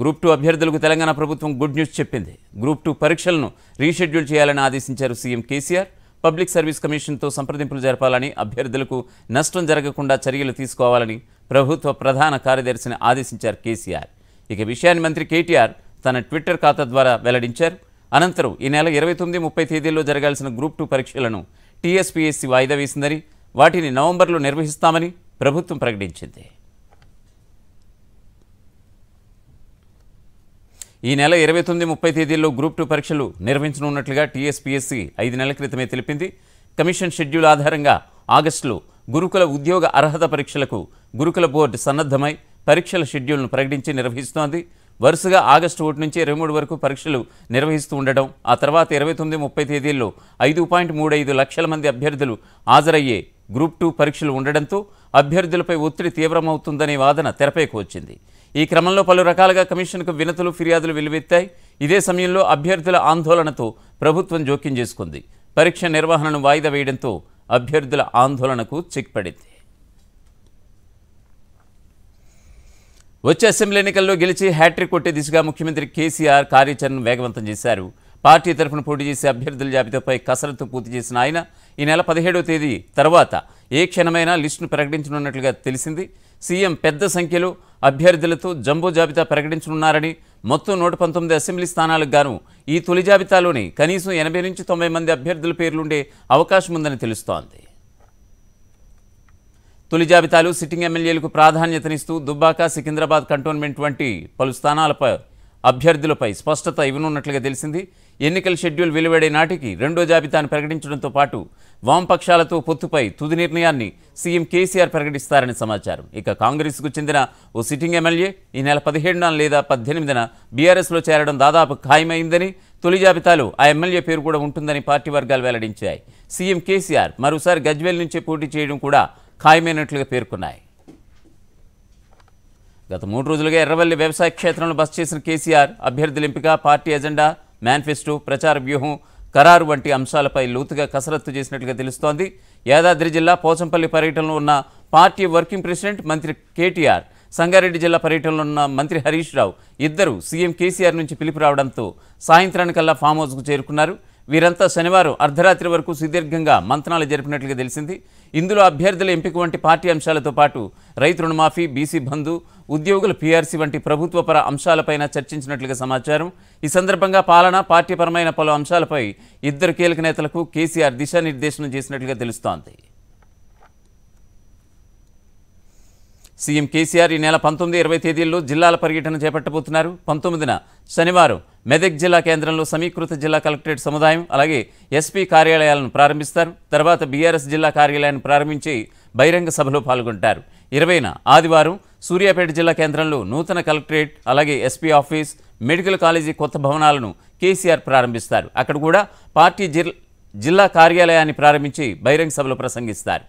Group 2 అభ్యర్థులకు తెలంగాణ ప్రభుత్వం good news చెప్పింది. గ్రూప్ 2 పరీక్షలను రీషెడ్యూల్ చేయాలని ఆదేశించారు CM KCR. Public service commission తో సంప్రదింపులు జరపాలని, అభ్యర్థులకు నష్టం జరగకుండా చర్యలు తీసుకోవాలని ప్రభుత్వ ప్రధాన కార్యదర్శిని ఆదేశించారు కేసీఆర్. ఇక విషయాన్ని మంత్రి కేటీఆర్ తన ట్విట్టర్ ఖాతా ద్వారా వెల్లడించారు. అనంతరం ఈ నెల 29, 30 తేదీల్లో జరగాల్సిన గ్రూప్ 2 పరీక్షలను టీఎస్పీఎస్సీ వాయిదా వేసిందని, వాటిని నవంబర్లో నిర్వహిస్తామని ప్రభుత్వం ప్రకటించింది. ఈ నెల 29, 30 తేదీల్లో గ్రూప్ 2 పరీక్షలు నిర్వహించనున్నట్లుగా టీఎస్పీఎస్సీ 5 నెలల క్రితమే తెలిపింది. కమిషన్ షెడ్యూల్ ఆధారంగా ఆగస్టులో గురుకుల ఉద్యోగ అర్హత పరీక్షలకు గురుకుల బోర్డు సన్నద్ధమై పరీక్షల షెడ్యూల్ను ప్రకటించి నిర్వహిస్తోంది. వరుసగా ఆగస్టు 1 నుంచి 23 వరకు పరీక్షలు నిర్వహిస్తూ ఉండడం, ఆ తర్వాత 29, 30 తేదీల్లో 5.35 లక్షల మంది అభ్యర్థులు హాజరయ్యే గ్రూప్ 2 పరీక్షలు ఉండడంతో అభ్యర్థులపై ఒత్తిడి తీవ్రమవుతుందనే వాదన తెరపైకి వచ్చింది. ఈ క్రమంలో పలు రకాలుగా కమిషన్కు వినతులు, ఫిర్యాదులు వెలువెత్తాయి. ఇదే సమయంలో అభ్యర్థుల ఆందోళనతో ప్రభుత్వం జోక్యం చేసుకుంది. పరీక్ష నిర్వహణను వాయిదా వేయడంతో అభ్యర్థుల ఆందోళనకు చెక్ పడింది. వచ్చే అసెంబ్లీ ఎన్నికల్లో గెలిచి హ్యాట్రిక్ కొట్టే దిశగా ముఖ్యమంత్రి కేసీఆర్ కార్యాచరణను వేగవంతం చేశారు. పార్టీ తరఫున పోటీ చేసే అభ్యర్థుల జాబితాపై కసరత్తు పూర్తి చేసిన ఆయన ఈ నెల 17వ తేదీ తర్వాత ఏ క్షణమైనా లిస్టును ప్రకటించనున్నట్లుగా తెలిసింది. సీఎం పెద్ద సంఖ్యలో అభ్యర్థులతో జంబో జాబితా ప్రకటించనున్నారని, మొత్తం 119 అసెంబ్లీ స్థానాలకు గాను ఈ తొలి జాబితాలోని కనీసం 80 నుంచి 90 మంది అభ్యర్థుల పేర్లుండే అవకాశం ఉందని తెలుస్తోంది. తొలి జాబితాలు సిట్టింగ్ ఎమ్మెల్యేలకు ప్రాధాన్యతనిస్తూ దుబ్బాక, సికింద్రాబాద్ కంటోన్మెంట్ వంటి పలు స్థానాలపై అభ్యర్థులపై స్పష్టత ఇవ్వనున్నట్లుగా తెలిసింది. ఎన్నికల షెడ్యూల్ వెలువడే నాటికి రెండో జాబితాను ప్రకటించడంతో పాటు వామపక్షాలతో పొత్తుపై తుది నిర్ణయాన్ని సీఎం కేసీఆర్ ప్రకటిస్తారని సమాచారం. ఇక కాంగ్రెస్కు చెందిన ఓ సిట్టింగ్ ఎమ్మెల్యే ఈ నెల 17న లేదా 18న బీఆర్ఎస్లో చేరడం దాదాపు ఖాయమైందని, తొలి జాబితాలో ఆ ఎమ్మెల్యే పేరు కూడా ఉంటుందని పార్టీ వర్గాలు వెల్లడించాయి. సీఎం కేసీఆర్ మరోసారి గజ్వేల్ నుంచే పోటీ చేయడం కూడా ఖాయమైనట్లుగా పేర్కొన్నాయి. గత 3 రోజులుగా ఎర్రవల్లి వ్యవసాయ క్షేత్రంలో బస చేసిన కేసీఆర్ అభ్యర్థుల ఎంపిక, పార్టీ ఎజెండా, మేనిఫెస్టో, ప్రచార వ్యూహం, ఖరారు వంటి అంశాలపై లోతుగా కసరత్తు చేసినట్లుగా తెలుస్తోంది. యాదాద్రి జిల్లా పోచంపల్లి పర్యటనలో ఉన్న పార్టీ వర్కింగ్ ప్రెసిడెంట్ మంత్రి కేటీఆర్, సంగారెడ్డి జిల్లా పర్యటనలో ఉన్న మంత్రి హరీష్ రావు ఇద్దరు సీఎం కేసీఆర్ నుంచి పిలుపు రావడంతో సాయంత్రానికల్లా ఫామ్ హౌస్కు చేరుకున్నారు. వీరంతా శనివారం అర్ధరాత్రి వరకు సుదీర్ఘంగా మంతనాలు జరిపినట్లుగా తెలిసింది. ఇందులో అభ్యర్థుల ఎంపిక వంటి పార్టీ అంశాలతో పాటు రైతు రుణమాఫీ, బీసీ బంధు, ఉద్యోగుల పీఆర్సీ వంటి ప్రభుత్వపర అంశాలపైన చర్చించినట్లుగా సమాచారం. ఈ సందర్భంగా పాలన, పార్టీపరమైన పలు అంశాలపై ఇద్దరు కీలక నేతలకు కేసీఆర్ దిశానిర్దేశనం చేసినట్లుగా తెలుస్తోంది. సీఎం కేసీఆర్ ఈ నెల 19, 20 తేదీల్లో జిల్లాల పర్యటన చేపట్టబోతున్నారు. 19న శనివారం మెదక్ జిల్లా కేంద్రంలో సమీకృత జిల్లా కలెక్టరేట్ సముదాయం, అలాగే ఎస్పీ కార్యాలయాలను ప్రారంభిస్తారు. తర్వాత బీఆర్ఎస్ జిల్లా కార్యాలయాన్ని ప్రారంభించి బహిరంగ సభలో పాల్గొంటారు. 20న ఆదివారం సూర్యాపేట జిల్లా కేంద్రంలో నూతన కలెక్టరేట్, అలాగే ఎస్పీ ఆఫీస్, మెడికల్ కాలేజీ కొత్త భవనాలను కేసీఆర్ ప్రారంభిస్తారు. అక్కడ కూడా పార్టీ జిల్లా కార్యాలయాన్ని ప్రారంభించి బహిరంగ సభలో ప్రసంగిస్తారు.